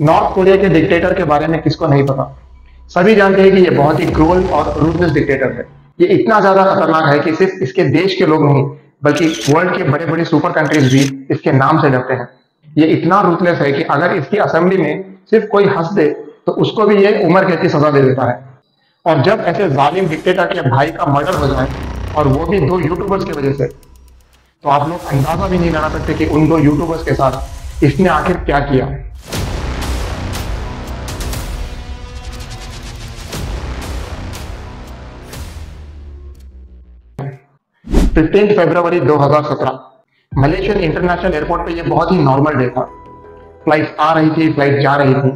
North Korea के dictator के बारे में किसको नहीं पता, सभी जानते हैं कि ये बहुत ही क्रूअल और रूथलेस डिक्टेटर है। ये इतना ज्यादा खतरनाक है कि सिर्फ इसके देश के लोग नहीं बल्कि वर्ल्ड के बड़े बड़े सुपर कंट्रीज भी इसके नाम से डरते हैं। ये इतना रूथलेस है कि अगर इसकी असेंबली में सिर्फ कोई हंस दे तो उसको भी ये उम्र कैद की सजा दे देता है। और जब ऐसे जालिम डिक्टेटर के भाई का मर्डर हो जाए, और वो भी दो यूट्यूबर्स की वजह से, तो आप लोग अंदाजा भी नहीं लगा सकते कि उन दो यूट्यूबर्स के साथ इसने आखिर क्या किया। February 15, 2017 मलेशियन इंटरनेशनल एयरपोर्ट पे ये बहुत ही नॉर्मल डे था। फ्लाइट आ रही थी, फ्लाइट जा रही थी,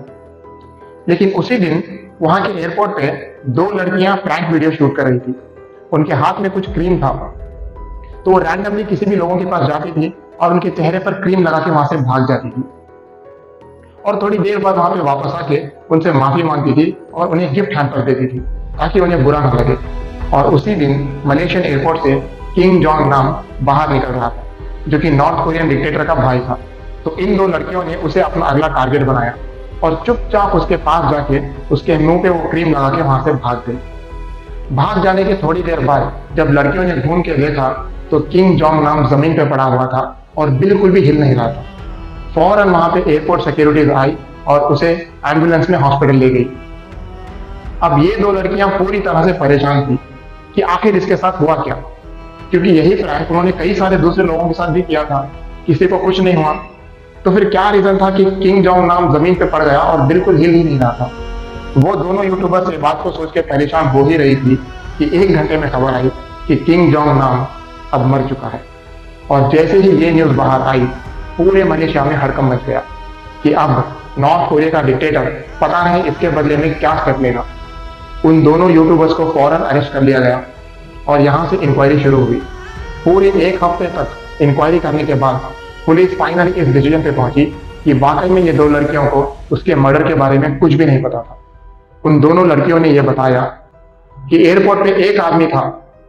लेकिन उसी दिन वहां के एयरपोर्ट पे दो लड़कियां प्रैंक वीडियो शूट कर रही थी। उनके हाथ में कुछ क्रीम था, तो वो रैंडमली किसी भी लोगों के पास जाती थी और उनके चेहरे पर क्रीम लगा के वहां से भाग जाती थी, और थोड़ी देर बाद वहां पे वापस आके उनसे माफी मांगती थी और उन्हें गिफ्ट हैम्पर देती थी ताकि उन्हें बुरा ना लगे। और उसी दिन मलेशियन एयरपोर्ट से किम जोंग नाम बाहर निकल रहा था, जो कि नॉर्थ कोरियन डिक्टेटर का भाई था। तो इन दो लड़कियों ने उसे अपना अगला टारगेट बनाया और चुपचाप उसके पास जाके उसके मुंह पे वो क्रीम लगा के वहां से भाग गई। भाग जाने के थोड़ी देर बाद जब लड़कियों ने घूम के देखा तो किम जोंग नाम जमीन पे पड़ा हुआ था और बिल्कुल भी हिल नहीं रहा था। फौरन वहां पे एयरपोर्ट सिक्योरिटीज आई और उसे एम्बुलेंस में हॉस्पिटल ले गई। अब ये दो लड़कियां पूरी तरह से परेशान थी कि आखिर इसके साथ हुआ क्या, क्योंकि यही प्रैंक उन्होंने कई सारे दूसरे लोगों के साथ भी किया था, किसी को कुछ नहीं हुआ। तो फिर क्या रीजन था कि किम जोंग नाम जमीन पे पड़ गया और बिल्कुल हिल ही नहीं रहा था। वो दोनों यूट्यूबर्स से बात को सोच के परेशान हो ही रही थी कि एक घंटे में खबर आई कि किम जोंग नाम अब मर चुका है। और जैसे ही ये न्यूज बाहर आई, पूरे मलेशिया में हड़कंप मच गया कि अब नॉर्थ कोरिया का डिक्टेटर पता नहीं इसके बदले में क्या कर लेगा। उन दोनों यूट्यूबर्स को फौरन अरेस्ट कर लिया गया और यहाँ से इंक्वायरी शुरू हुई। पूरे एक हफ्ते तक इंक्वायरी करने के बाद पुलिस फाइनली इस डिसीजन पे पहुंची कि वाकई में ये दो लड़कियों को उसके मर्डर के बारे में कुछ भी नहीं पता था। उन दोनों लड़कियों ने ये बताया कि एयरपोर्ट पे एक आदमी था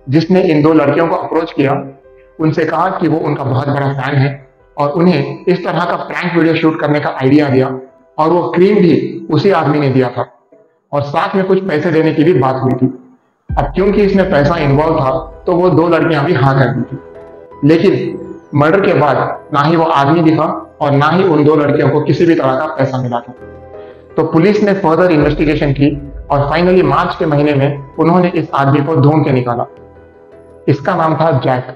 जिसने इन दो लड़कियों को अप्रोच किया, उनसे कहा कि वो उनका बहुत बड़ा फैन है और उन्हें इस तरह का प्रैंक वीडियो शूट करने का आइडिया दिया, और वो क्रीम भी उसी आदमी ने दिया था और साथ में कुछ पैसे देने की भी बात हुई थी। अब क्योंकि इसमें पैसा इन्वॉल्व था तो वो दो लड़कियां भी हाँ कर दी थी। लेकिन मर्डर के बाद ना ही वो आदमी दिखा और ना ही उन दो लड़कियों को किसी भी तरह का पैसा मिला था। तो पुलिस ने फर्दर इन्वेस्टिगेशन की और फाइनली मार्च के महीने में उन्होंने इस आदमी को ढूंढ के निकाला। इसका नाम था जैक,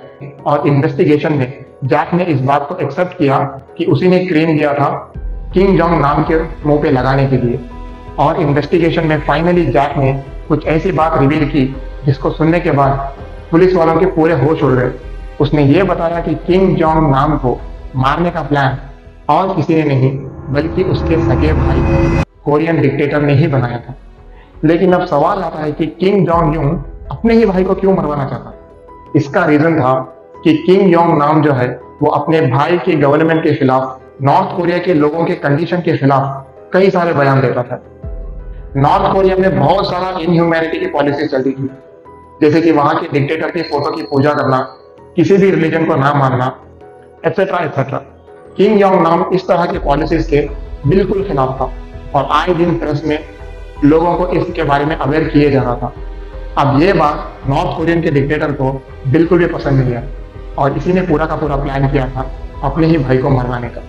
और इन्वेस्टिगेशन में जैक ने इस बात को एक्सेप्ट किया कि उसी ने क्रीम दिया था किम जोंग नाम के मुंह पे लगाने के लिए। और इन्वेस्टिगेशन में फाइनली जैक ने कुछ ऐसी बात रिवील की जिसको सुनने के बाद पुलिस वालों के पूरे होश उड़ गए। उसने ये बताया कि किम जोंग नाम को मारने का प्लान और किसी ने नहीं बल्कि उसके सगे भाई कोरियन डिक्टेटर ने ही बनाया था। लेकिन अब सवाल आता है कि किम जोंग यून अपने ही भाई को क्यों मरवाना चाहता। इसका रीजन था कि किम जोंग नाम जो है वो अपने भाई के गवर्नमेंट के खिलाफ, नॉर्थ कोरिया के लोगों के कंडीशन के खिलाफ कई सारे बयान देता था। नॉर्थ कोरिया में बहुत सारा इनह्यूमैनिटी की पॉलिसी चलती थी, जैसे कि वहां के डिक्टेटर की फोटो की पूजा करना, किसी भी रिलीजन को ना मानना, एटसेट्रा एटसेट्रा। किम जोंग नाम इस तरह की पॉलिसीज के बिल्कुल खिलाफ था और आए दिन प्रेस में लोगों को इसके बारे में अवेयर किए जा रहा था। अब ये बात नॉर्थ कोरियन के डिक्टेटर को बिल्कुल भी पसंद नहीं आया और इसी ने पूरा का पूरा प्लान किया था अपने ही भाई को मरवाने का।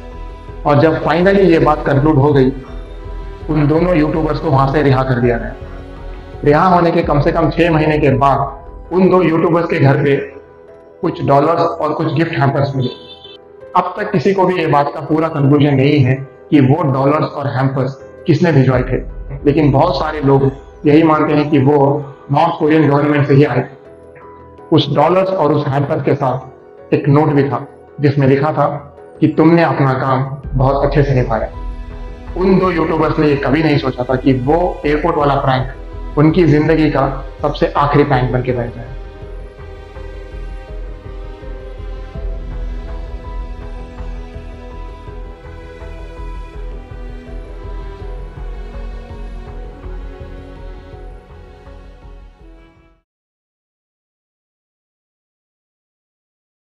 और जब फाइनली ये बात कंक्लूड हो गई, उन दोनों यूट्यूबर्स को वहां से रिहा कर दिया गया। रिहा होने के कम से कम 6 महीने के बाद उन दो यूट्यूबर्स के घर पे कुछ डॉलर्स और कुछ गिफ्ट हैम्पर्स मिले। अब तक किसी को भी ये बात का पूरा कंक्लूजन नहीं है कि वो डॉलर्स और हैम्पर्स किसने भिजवाए थे, लेकिन बहुत सारे लोग यही मानते हैं कि वो नॉर्थ कोरियन गवर्नमेंट से ही आए थे। उस डॉलर्स और उस हैम्पर्स के साथ एक नोट भी था जिसमें लिखा था कि तुमने अपना काम बहुत अच्छे से निभाया। उन दो यूट्यूबर्स ने ये कभी नहीं सोचा था कि वो एयरपोर्ट वाला प्रैंक उनकी जिंदगी का सबसे आखिरी प्रैंक बनके रह जाए।